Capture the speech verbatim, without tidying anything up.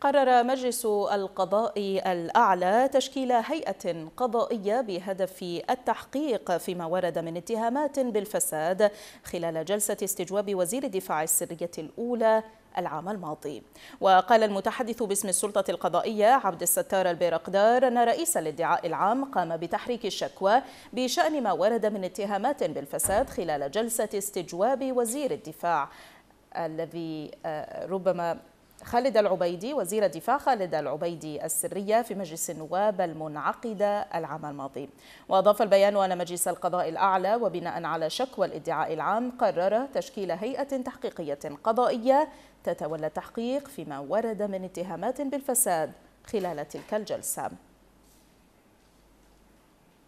قرر مجلس القضاء الأعلى تشكيل هيئة قضائية بهدف التحقيق فيما ورد من اتهامات بالفساد خلال جلسة استجواب وزير الدفاع السرية الأولى العام الماضي. وقال المتحدث باسم السلطة القضائية عبد الستار البيرقدار أن رئيس الادعاء العام قام بتحريك الشكوى بشأن ما ورد من اتهامات بالفساد خلال جلسة استجواب وزير الدفاع الذي ربما خالد العبيدي وزير الدفاع خالد العبيدي السرية في مجلس النواب المنعقدة العام الماضي. وأضاف البيان أن مجلس القضاء الأعلى وبناء على شكوى الادعاء العام قرر تشكيل هيئة تحقيقية قضائية تتولى التحقيق فيما ورد من اتهامات بالفساد خلال تلك الجلسة.